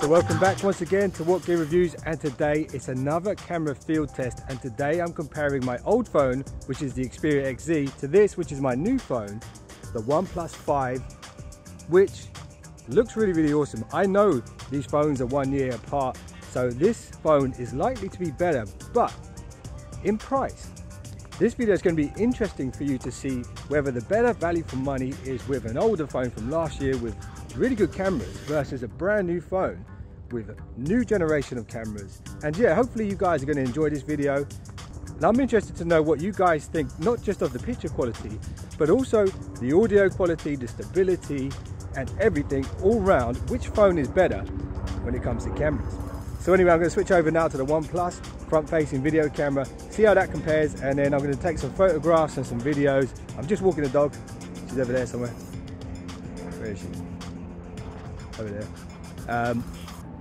So welcome back once again to What Gear Reviews, and today it's another camera field test, and today I'm comparing my old phone, which is the Xperia XZ, to this, which is my new phone, the OnePlus 5, which looks really, really awesome. I know these phones are 1 year apart, so this phone is likely to be better, but in price. This video is going to be interesting for you to see whether the better value for money is with an older phone from last year with really good cameras versus a brand new phone with a new generation of cameras. And yeah, hopefully you guys are going to enjoy this video. And I'm interested to know what you guys think, not just of the picture quality, but also the audio quality, the stability and everything all round. Which phone is better when it comes to cameras? So anyway, I'm going to switch over now to the OnePlus front-facing video camera, see how that compares, and then I'm going to take some photographs and some videos. I'm just walking the dog. She's over there somewhere. Where is she? Over there.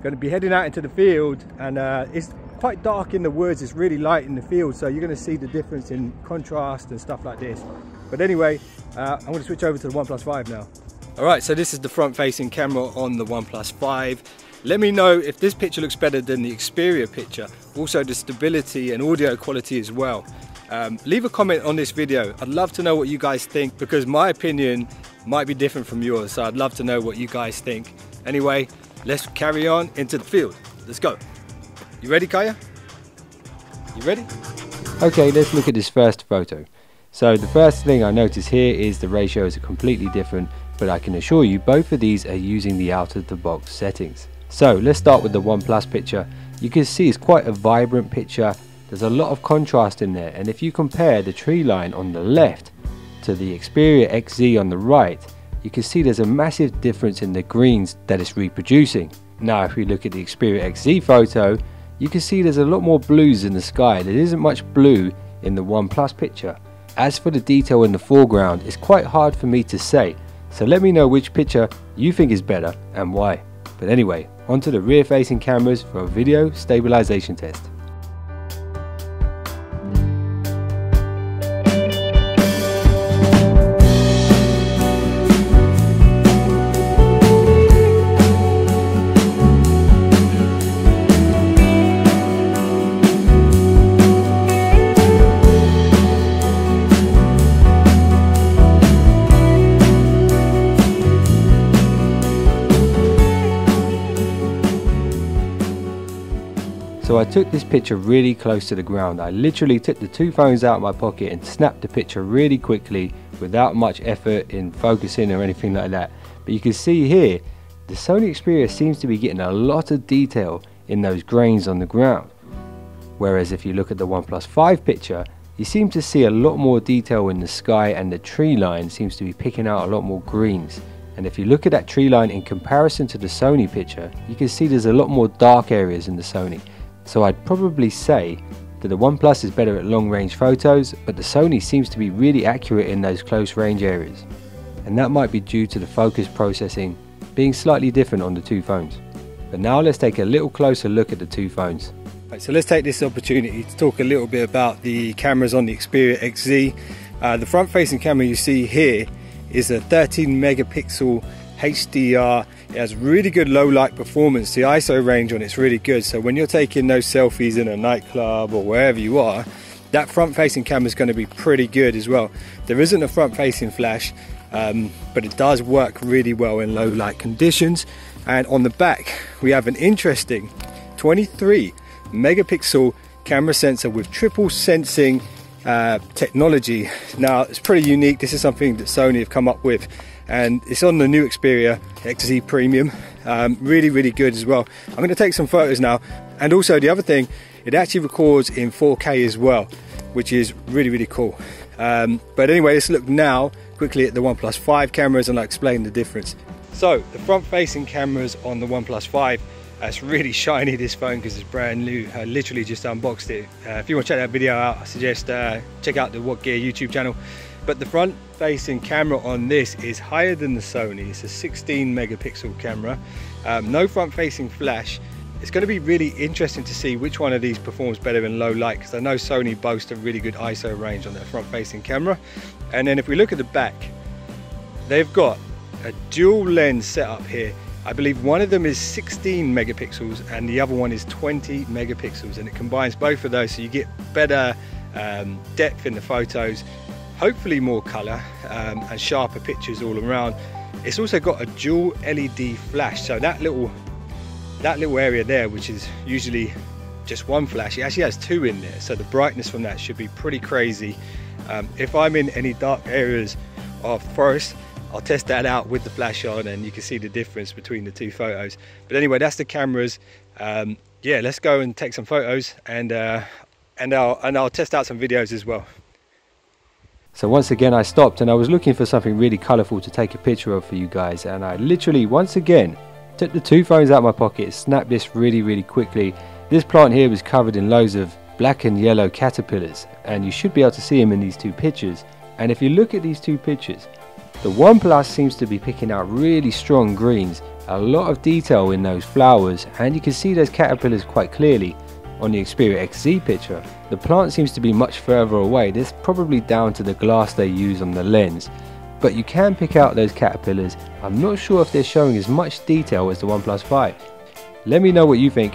Going to be heading out into the field, and it's quite dark in the woods. It's really light in the field, so you're going to see the difference in contrast and stuff like this. But anyway, I'm going to switch over to the OnePlus 5 now. Alright, so this is the front-facing camera on the OnePlus 5. Let me know if this picture looks better than the Xperia picture, also the stability and audio quality as well. Leave a comment on this video. I'd love to know what you guys think, because my opinion might be different from yours, so I'd love to know what you guys think. Anyway, let's carry on into the field. Let's go. You ready, Kaya? You ready? Okay, let's look at this first photo. So the first thing I notice here is the ratios are completely different, but I can assure you both of these are using the out-of-the-box settings. So let's start with the OnePlus picture. You can see it's quite a vibrant picture. There's a lot of contrast in there, and if you compare the tree line on the left to the Xperia XZ on the right, you can see there's a massive difference in the greens that it's reproducing. Now if we look at the Xperia XZ photo, you can see there's a lot more blues in the sky. There isn't much blue in the OnePlus picture. As for the detail in the foreground, it's quite hard for me to say, so let me know which picture you think is better and why. But anyway, onto the rear-facing cameras for a video stabilization test. So I took this picture really close to the ground. I literally took the two phones out of my pocket and snapped the picture really quickly without much effort in focusing or anything like that. But you can see here, the Sony Xperia seems to be getting a lot of detail in those grains on the ground. Whereas if you look at the OnePlus 5 picture, you seem to see a lot more detail in the sky, and the tree line seems to be picking out a lot more greens. And if you look at that tree line in comparison to the Sony picture, you can see there's a lot more dark areas in the Sony. So I'd probably say that the OnePlus is better at long range photos, but the Sony seems to be really accurate in those close range areas. And that might be due to the focus processing being slightly different on the two phones. But now let's take a little closer look at the two phones. Right, so let's take this opportunity to talk a little bit about the cameras on the Xperia XZ. The front facing camera you see here is a 13 megapixel HDR. It has really good low light performance. The ISO range on it's really good, so when you're taking those selfies in a nightclub or wherever you are, that front facing camera is going to be pretty good as well. There isn't a front facing flash, but it does work really well in low light conditions. And on the back we have an interesting 23 megapixel camera sensor with triple sensing technology. Now it's pretty unique. This is something that Sony have come up with, and it's on the new Xperia XZ Premium. Really, really good as well. I'm going to take some photos now, and also the other thing, it actually records in 4K as well, which is really, really cool. But anyway, let's look now quickly at the OnePlus 5 cameras, and I'll explain the difference. So the front facing cameras on the OnePlus 5, it's really shiny, this phone, because it's brand new. I literally just unboxed it. If you want to check that video out, I suggest check out the What Gear YouTube channel. But the front facing camera on this is higher than the Sony. It's a 16 megapixel camera, no front facing flash. It's going to be really interesting to see which one of these performs better in low light, because I know Sony boasts a really good ISO range on their front facing camera. And then if we look at the back, they've got a dual lens setup here. I believe one of them is 16 megapixels and the other one is 20 megapixels, and it combines both of those so you get better depth in the photos, hopefully more color and sharper pictures all around. It's also got a dual LED flash, so that little area there, which is usually just one flash, it actually has two in there, so the brightness from that should be pretty crazy. If I'm in any dark areas of forest, I'll test that out with the flash on and you can see the difference between the two photos. But anyway, that's the cameras. Yeah, let's go and take some photos, and I'll test out some videos as well. So once again I stopped and I was looking for something really colourful to take a picture of for you guys, and I literally once again took the two phones out of my pocket, snapped this really quickly. This plant here was covered in loads of black and yellow caterpillars, and you should be able to see them in these two pictures. And if you look at these two pictures, the OnePlus seems to be picking out really strong greens, a lot of detail in those flowers, and you can see those caterpillars quite clearly. On the Xperia XZ picture, the plant seems to be much further away. This is probably down to the glass they use on the lens, but you can pick out those caterpillars. I'm not sure if they're showing as much detail as the OnePlus 5. Let me know what you think.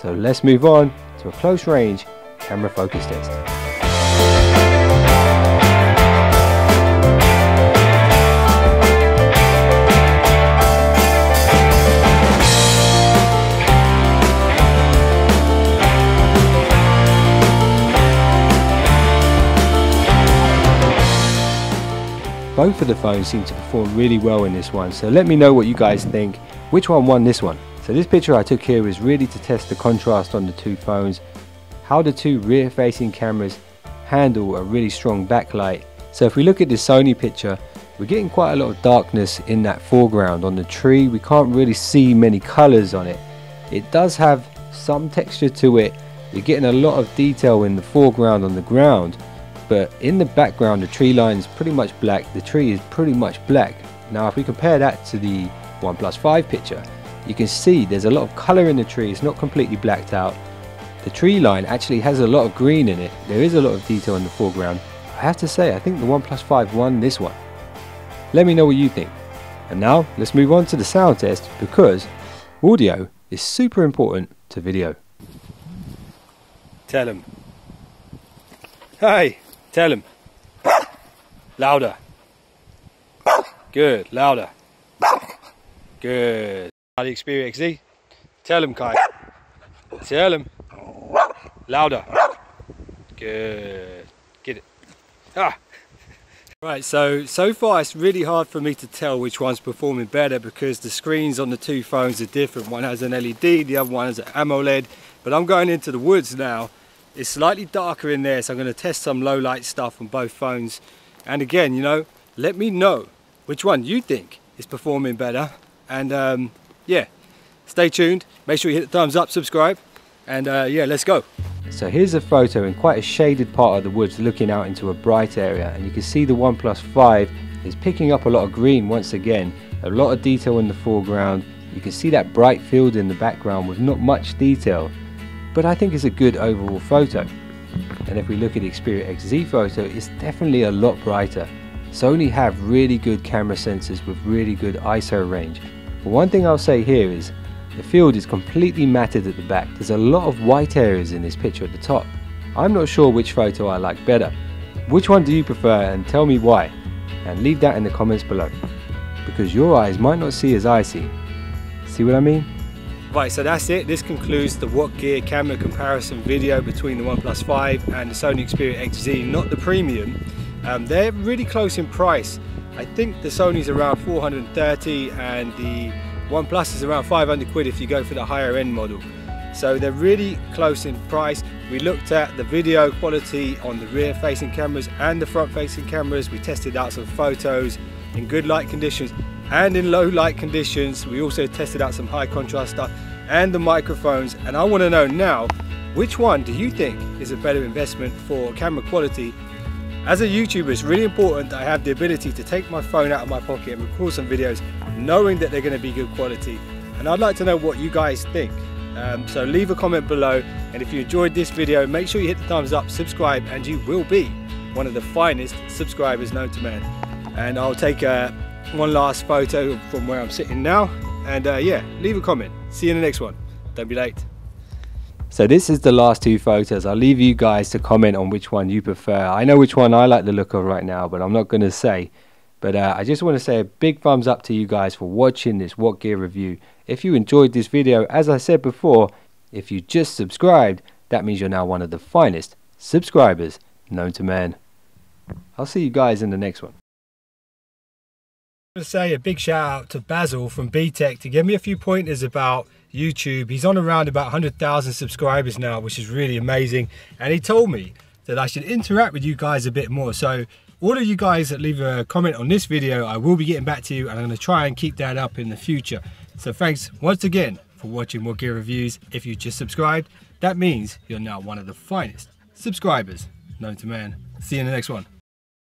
So let's move on to a close range camera focus test. Both of the phones seem to perform really well in this one, so let me know what you guys think. Which one won this one? So this picture I took here was really to test the contrast on the two phones, how the two rear facing cameras handle a really strong backlight. So if we look at this Sony picture, we're getting quite a lot of darkness in that foreground on the tree. We can't really see many colors on it. It does have some texture to it. You're getting a lot of detail in the foreground on the ground, but in the background the tree line is pretty much black, the tree is pretty much black. Now if we compare that to the OnePlus 5 picture, you can see there's a lot of colour in the tree, it's not completely blacked out. The tree line actually has a lot of green in it, there is a lot of detail in the foreground. I have to say, I think the OnePlus 5 won this one. Let me know what you think. And now let's move on to the sound test, because audio is super important to video. Tell him. Hey! Tell him. Louder. Good. Louder. Good. The Xperia XZ. Tell him, Kai. Tell him. Louder. Good. Get it. Ah. Right, so far it's really hard for me to tell which one's performing better because the screens on the two phones are different. One has an LED, the other one has an AMOLED. But I'm going into the woods now. It's slightly darker in there, so I'm going to test some low light stuff on both phones. And again, you know, let me know which one you think is performing better. And yeah, stay tuned. Make sure you hit the thumbs up, subscribe, and yeah, let's go. So here's a photo in quite a shaded part of the woods looking out into a bright area. And you can see the OnePlus 5 is picking up a lot of green once again. A lot of detail in the foreground. You can see that bright field in the background with not much detail, but I think it's a good overall photo. And if we look at the Xperia XZ photo, it's definitely a lot brighter. Sony have really good camera sensors with really good ISO range. But one thing I'll say here is, the field is completely matted at the back. There's a lot of white areas in this picture at the top. I'm not sure which photo I like better. Which one do you prefer, and tell me why? And leave that in the comments below, because your eyes might not see as I see. See what I mean? Right, so that's it. This concludes the What Gear camera comparison video between the OnePlus 5 and the Sony Xperia XZ, not the premium. They're really close in price. I think the Sony's around 430 and the OnePlus is around 500 quid if you go for the higher end model. So they're really close in price. We looked at the video quality on the rear facing cameras and the front facing cameras. We tested out some photos in good light conditions and in low light conditions. We also tested out some high contrast stuff and the microphones. And I want to know now, which one do you think is a better investment for camera quality? As a YouTuber, it's really important that I have the ability to take my phone out of my pocket and record some videos knowing that they're going to be good quality. And I'd like to know what you guys think. So leave a comment below, and if you enjoyed this video, make sure you hit the thumbs up, subscribe, and you will be one of the finest subscribers known to man. And I'll take one last photo from where I'm sitting now, And yeah, leave a comment. See you in the next one. Don't be late. So this is the last two photos. I'll leave you guys to comment on which one you prefer. I know which one I like the look of right now, but I'm not going to say. But I just want to say a big thumbs up to you guys for watching this What Gear review. If you enjoyed this video, as I said before, if you just subscribed, that means you're now one of the finest subscribers known to man. I'll see you guys in the next one. I want to say a big shout out to Basil from BTech to give me a few pointers about YouTube. He's on around about 100,000 subscribers now, which is really amazing. And he told me that I should interact with you guys a bit more. So all of you guys that leave a comment on this video, I will be getting back to you, and I'm going to try and keep that up in the future. So thanks once again for watching What Gear Reviews. If you just subscribed, that means you're now one of the finest subscribers known to man. See you in the next one.